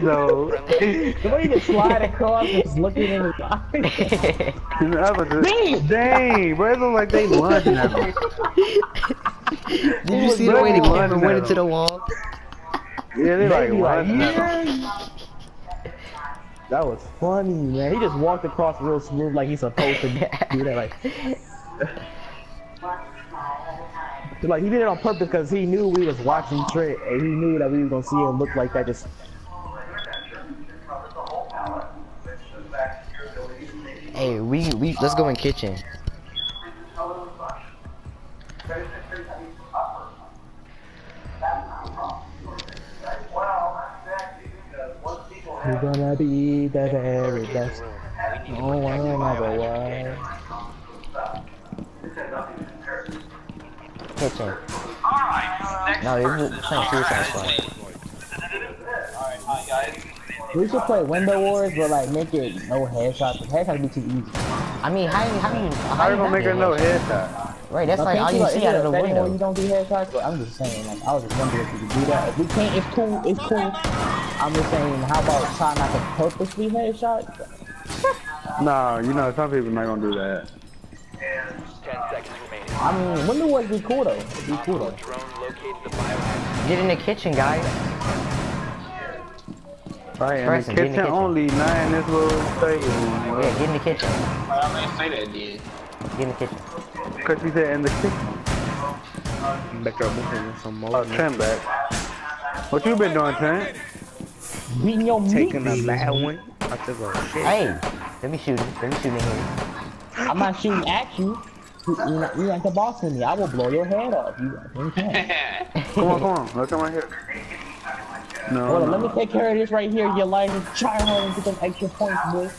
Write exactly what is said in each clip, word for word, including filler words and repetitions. though. The way you slide across is looking in his eyes. Dang! Dang! Bro, it looked like they lunged at him. Did you see the way the camera went into the wall? Yeah, they like lunged at him. That was funny, man. He just walked across real smooth like he's supposed to do that. Like, like he did it on purpose because he knew we was watching Trent and he knew that we was gonna see him look like that. Just hey, we we let's go in kitchen. You're gonna be the very best. No one ever was. Alright, no, you're playing Suicide Squad. We should play Window Wars, but like make it no headshots. Headshots would be too easy. I mean, how do you, how do you, how do you make it no headshot? Right, that's like all you see out of the window. You don't do headshots, but I'm just saying, like, I was just wondering if you could do that. If we can't, it's cool, it's cool. I'm just saying, how about trying not to purposely headshot? No, you know, some people not gonna do that. ten seconds remaining. I mean, Window Wars be cool though. It'd be cool though. Get in the kitchen, guys. Right, in the kitchen only, not in this little thing. Yeah, get in the kitchen. I didn't say that, dude. Get in the kitchen. Because we said in the kitchen. Back up, with some more. Oh, Trent back. What you been doing, Trent? Beating your taking meat, a bad one. I took a shit. Hey, let me shoot him. Let me shoot him here. I'm not shooting at you. You're not, you're not the boss in me. I will blow your head off. You, you can't. Come on, come on. Let's come right here. No, well, no. Let me take care of this right here. Your life is trying hard and get some extra points, boy.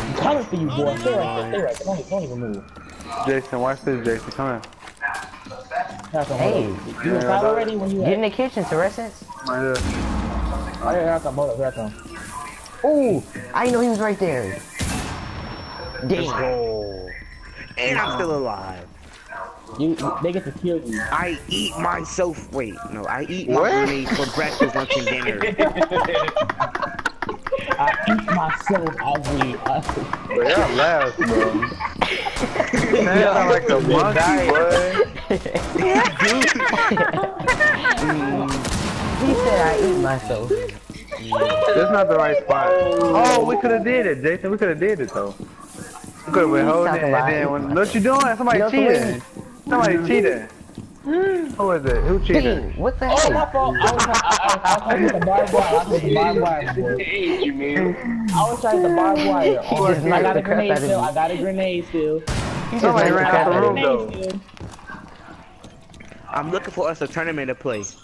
I'm coming for you, boy. Stay right there. Stay right there. Don't, don't even move. Jason, watch this, Jason. Come here. Hey, you yeah, already when you get in the kitchen, Terrescence. Right here. Oh, I didn't know he was right there. Damn. And I'm still alive. You, they get to kill you. I eat myself. Wait, no, I eat my meat for breakfast, lunch, and dinner. I eat myself. I eat. But y'all laugh, bro. That's like a monkey, boy. He said I eat myself. That's not the right spot. Oh, we could have did it, Jason. We could have did it though. We could have been holding it and then when, what you doing? Somebody cheating. Somebody cheating. Who is it? Who cheated? What the hell? Oh, my fault. I was trying to barbed wire. I was trying to barbed wire. I was trying to barbed wire. I got a grenade still. I got a grenade still. Somebody ran out the room though. I'm looking for us a tournament to play. And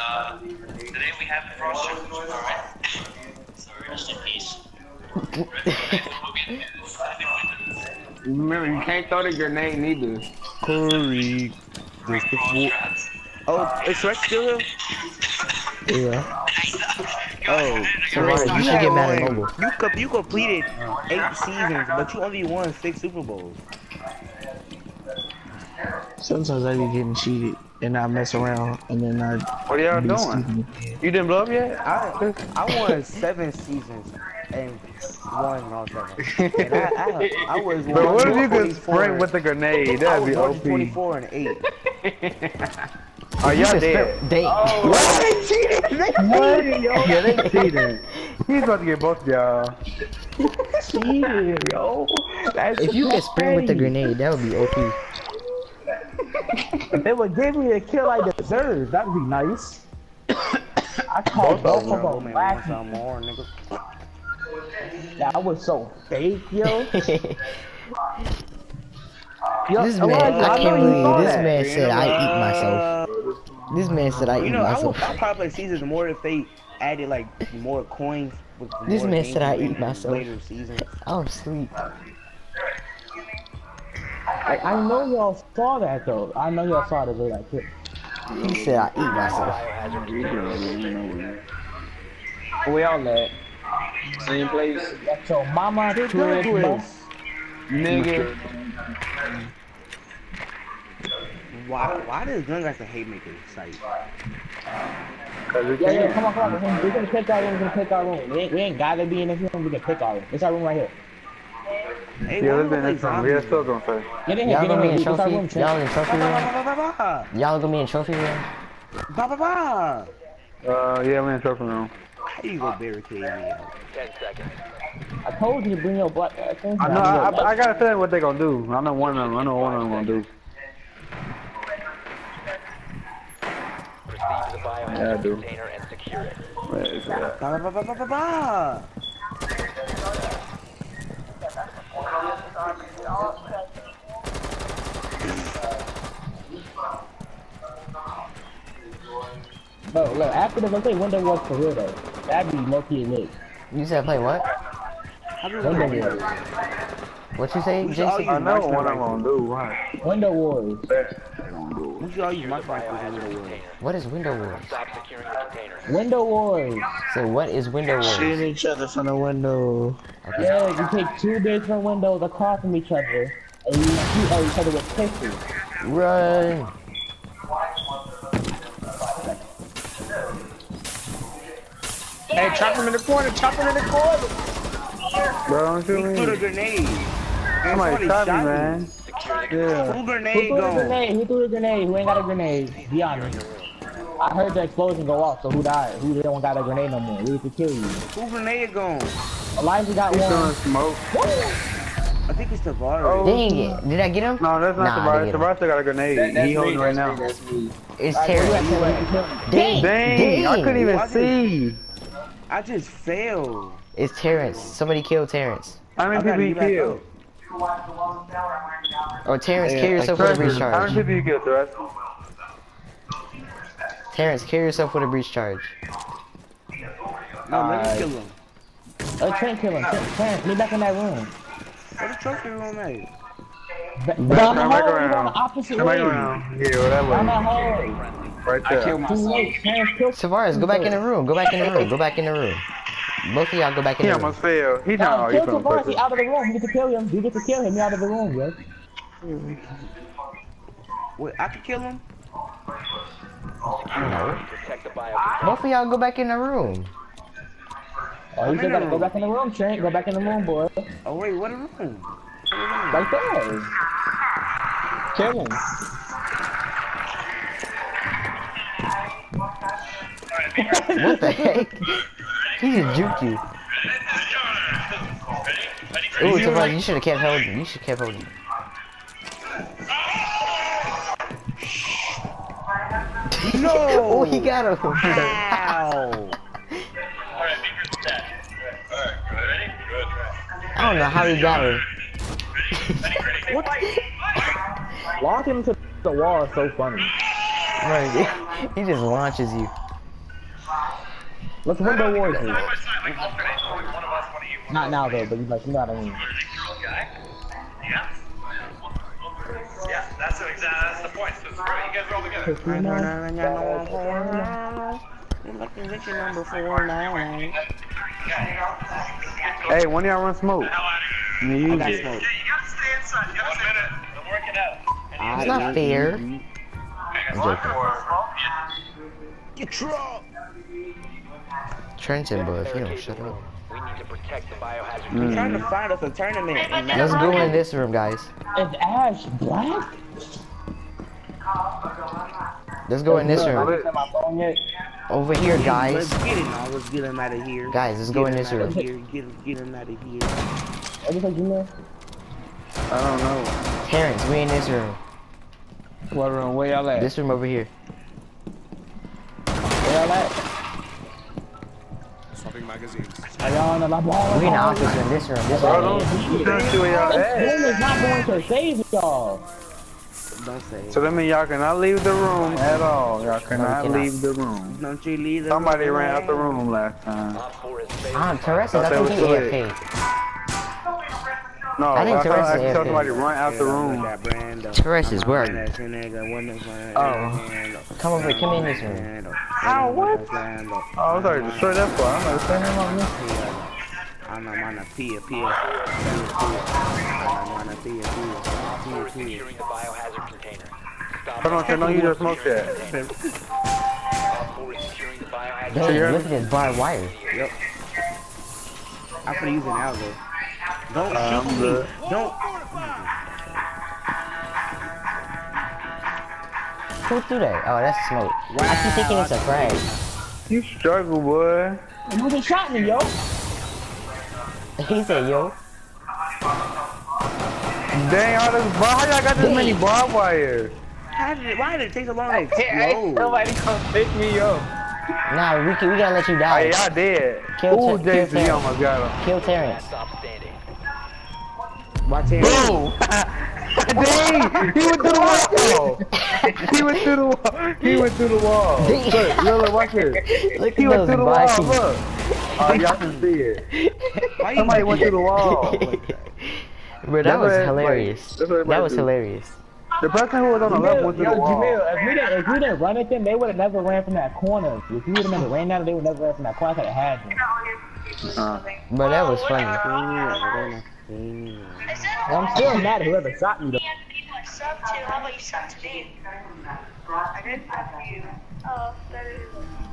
uh, today we have the cross challenge. Sorry, rest in peace. Remember, you can't throw the grenade neither. Curry. Oh, is Rex still here? Yeah. Oh, so right, you should get mad at Mobile. You, co you completed eight seasons, but you only won six Super Bowls. Sometimes I be getting cheated and I mess around and then I. What are y'all doing? Stupid. You didn't blow up yet? I I won seven seasons and one all time. And I I, I was. But what if you could sprint with a grenade? That'd be O P. Twenty-four and eight. Are y'all dead? Date. Oh. What? They cheated. What? Yeah, they cheated. He's about to get both of y'all. Cheated, yo. That's if you could sprint with a grenade, that would be O P. If they would give me the kill I deserve, that would be nice. I called both of them lacking. That was so fake, yo. Yo, this man, I can't believe this man said I eat myself. This man said I eat myself. You know, I would probably see seasons more if they added like more coins. With this man said I eat myself. Later seasons. I'm asleep. I, I know y'all saw that though. I know y'all saw that like that. He said I eat myself. We all at same place. That's your mama to it, nigga. Why? Why does guns like to hate making sight? Cause we yeah, can. Yeah, come on, come on. We're gonna pick our room. We're gonna pick our room. We ain't, we ain't gotta be in this room. We can pick our room. It's our room right here. Hey, yeah, let's be in this room. We are still going first. Y'all gonna be in trophy room? Y'all in trophy room? Y'all gonna be in trophy room? Ba ba ba. Uh, yeah, we're in trophy room. How you gonna barricade me out? Ten seconds. I told you to bring your black ass. I know. I, I, I gotta tell you what they gonna do. I know one of them. I know one of them gonna do. Receive the biohazard container and secure it. Where is that? Ba ba ba ba ba ba. Bro, look, after this, I play Window Wars for real though. That'd be multi elite. You said play what? Window Wars. What you say, Jason? I know what I'm gonna do, right? Window Wars. We should all use my container. What is Window Wars? Stop securing the container. Window Wars. So what is Window Wars? Shooting each other from the window. Okay. Yeah, you take two different windows across from each other, and you shoot at each other with pistols. Run. Hey, chop him in the corner, chop him in the corner! Bro, don't shoot me. He threw the grenade. Somebody shot me, man. Yeah. Who grenade go? Who threw the grenade? Who threw the grenade? Who ain't got a grenade? Be honest. I heard the explosion go off, so who died? Who don't got a grenade no more? We could kill you. Who grenade go? Elijah got one. He's doing smoke. I think it's Tavares. Dang it. Did I get him? No, that's not Tavares. Tavares still got a grenade. He holding right now. It's terrible. Dang! Dang! I couldn't even see. I just failed. It's Terrence. Somebody killed Terrence. How many people you killed? Oh, Terrence, yeah, kill yourself like with a breach charge. How many people you killed, Terrence? Terrence, kill yourself with a breach charge. No, let me kill him. Oh, Trent, kill him. Terrence, get back in that room. What is trophy room at? Back, back, back, back around. On the opposite way. Around. Yeah, well, that way. I'm at home. Right there. I killed myself. Tavares, go back in the room. Go back in the room. Go back in the room. Both of y'all go back in the room. He almost failed. He not already from the person. He out of the room. You get to kill him. You get to kill him. He out of the room, yo. Wait, I can kill him? No. Both of y'all go back in the room. Oh, you just gotta go back in the room, Trent. Go back in the room, boy. Oh, wait, what a room? Right there. Kill him. What the heck? He just juked you. Ooh, Tavares, you should have kept holding. You should have kept holding. No! Oh, he got him. Wow. I don't know how he got him. What? Lock him to the wall is so funny. Right, he just launches you. Let's Window Wars here. Not now though, but you like you know what I mean. Yeah. Yeah, that's exactly that's the point. So you guys are all together. Hey, when y'all run smoke? You use it. Yeah, you gotta stay inside. You gotta stay in it. We'll work it out. It's not fair. Get drunk. Trenton, boy, if you don't shut up. We need to protect the biohazard. Mm. We're trying to find us a tournament. Let's go in this room, guys. Is Ash black? Let's go in this room. Over here, guys. Let's get him. Let's get him out of here. Guys, let's go in this room. Get him, get him out of here. I don't know. Terrence, we in this room. What room? Where y'all at? This room over here. Where y'all at? Swapping magazines. Are y'all in the lab? We in the office in this room. This room is not going to save y'all. Don't save. So that means y'all cannot leave the room at all. Y'all cannot leave the room. Don't you leave the room? Somebody ran out the room last time. Ah, Terrence, I think he A F K. No, I think Terrence is somebody run out the room. Terrence is where? Oh. Come over, come in this room. Ow, what? Oh, I was already destroyed that far. I'm not standing on this. I'm on a pia, pia. I'm on a pia, pia. We're securing the biohazard container. Hold on, I know you just smoked that. Those lifted by wire. Yep. I'm gonna use an outlet. Don't um, shoot me. The... Don't. Who threw that? Oh, that's smoke. Wow. I keep thinking it's a frag. You struggle, boy. You be shot me, yo. He said, yo. Dang, all this bar. How y'all got this Dang. many barbed wire? How did it, why did it take so long? Like, hey, ain't nobody come pick me up. Nah, we, can, we gotta let you die. Hey, y'all dead. Kill Terrence. Oh my god. Kill Terrence. Why Terrence? Boom! Dang! He went through the wall! He went through the wall! He went through the wall! Look, look, watch here. Look, he went through the wall, look! Oh, y'all can see it. Somebody went through the wall. Bro, that was hilarious. That was hilarious. The person who was on the left went to the wall. Jamil, if we didn't, if we didn't run at them, they would have never ran from that corner. If you would have never ran at them, they would never ran from that corner. I could have had them. Uh, but that was funny. I'm still mad at whoever shot me though. People are sub to. How about you sub to me? I didn't have you. Oh, that is.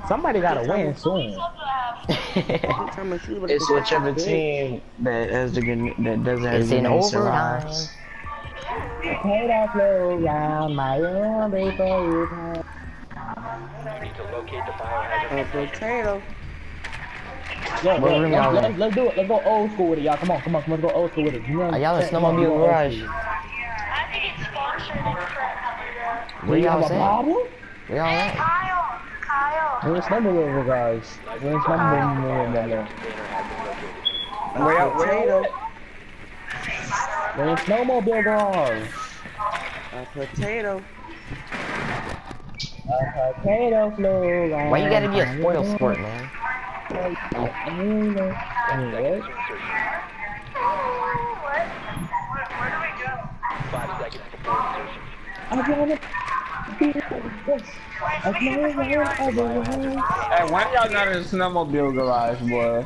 Somebody gotta win soon. It's whichever team that has the good, that doesn't have the good survives. Hey, that flow round my room before you come. We need to locate the biohazard. Potato. Yo, bro, let's, let's, let's, let's do it. Let's go old school with it, y'all. Come on, come on, let's go old school with it. You know, y'all are snowmobile garage. I think it's sponsored and crap. Where y'all at? Where y'all at? Kyle, Kyle. We're in snowmobile garage. We're in snowmobile garage. Where y'all? Potato. There's no more big balls. A potato. A potato flew. Why you gotta be a spoil sport, man? What? Where do we go? Five seconds before insertion. I wanna be this. I can't remember. Hey, why y'all not in a snowmobile garage, boy?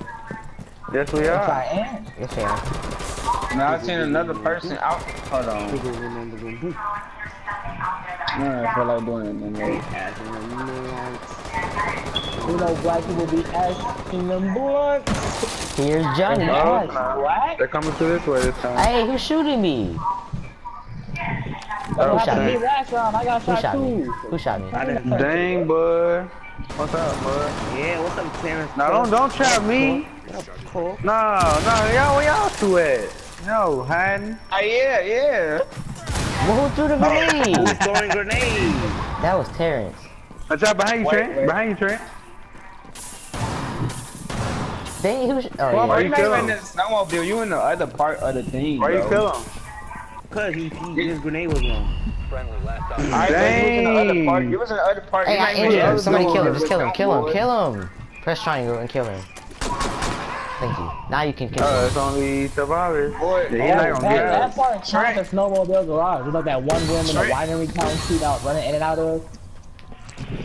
Yes, we are. Yes, I am. Yes, I am. Now I've seen another person out. Hold on. I feel like doing it anymore. You know, black people be asking them blunts. Here's Johnny. What? They're coming through this way this time. Hey, who's shooting me? Who shot me? Who shot me? Who shot me? Dang, bud. What's up, bud? Yeah, what's up, Terrence? No, don't don't trap me. Cool. No, no, y'all, where y'all two at? No, hiding. Oh, yeah, yeah. Well, who threw the grenade? Who's throwing grenades? That was Terrence. Watch out behind you, Trent. Behind you, Trent. Dang, who's. Oh, well, yeah. Why you not even in the snowmobile? You in the other part of the thing. Why bro. you kill him? Because he, he, his grenade was long. Friendly last off. Alright, he was in the other part. He was in the other part. Hey, I injured him. Somebody kill him. Just kill him. Kill him. Kill him. Press triangle and kill him. Thank you. Now you can kill him. Oh, it's only survivors. Boy, yeah, yeah, that, that part of China is snowmobile garage. It's like that one room in the winery town shootout running in and out of.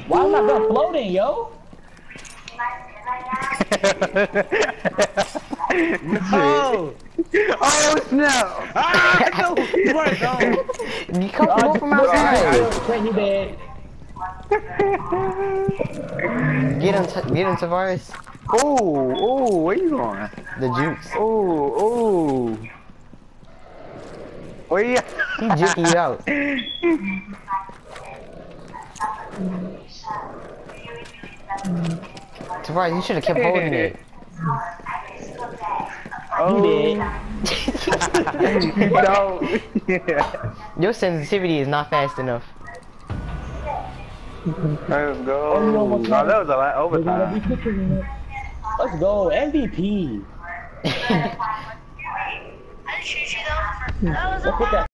Why am I not floating, yo? No! Oh, snap! Ah, no! You weren't gone. You come oh, from outside. You dead. Get him, get him, Tavares. Oh, oh, where you going? The jukes. Oh, oh. Where you? He juked you out. Tavares, you should have kept holding it. Oh. You did. No. Yeah. Your sensitivity is not fast enough. Let's go. Oh, no, no, that was a lot overtime. Let's go, M V P. I'll shoot you though. That was a lot.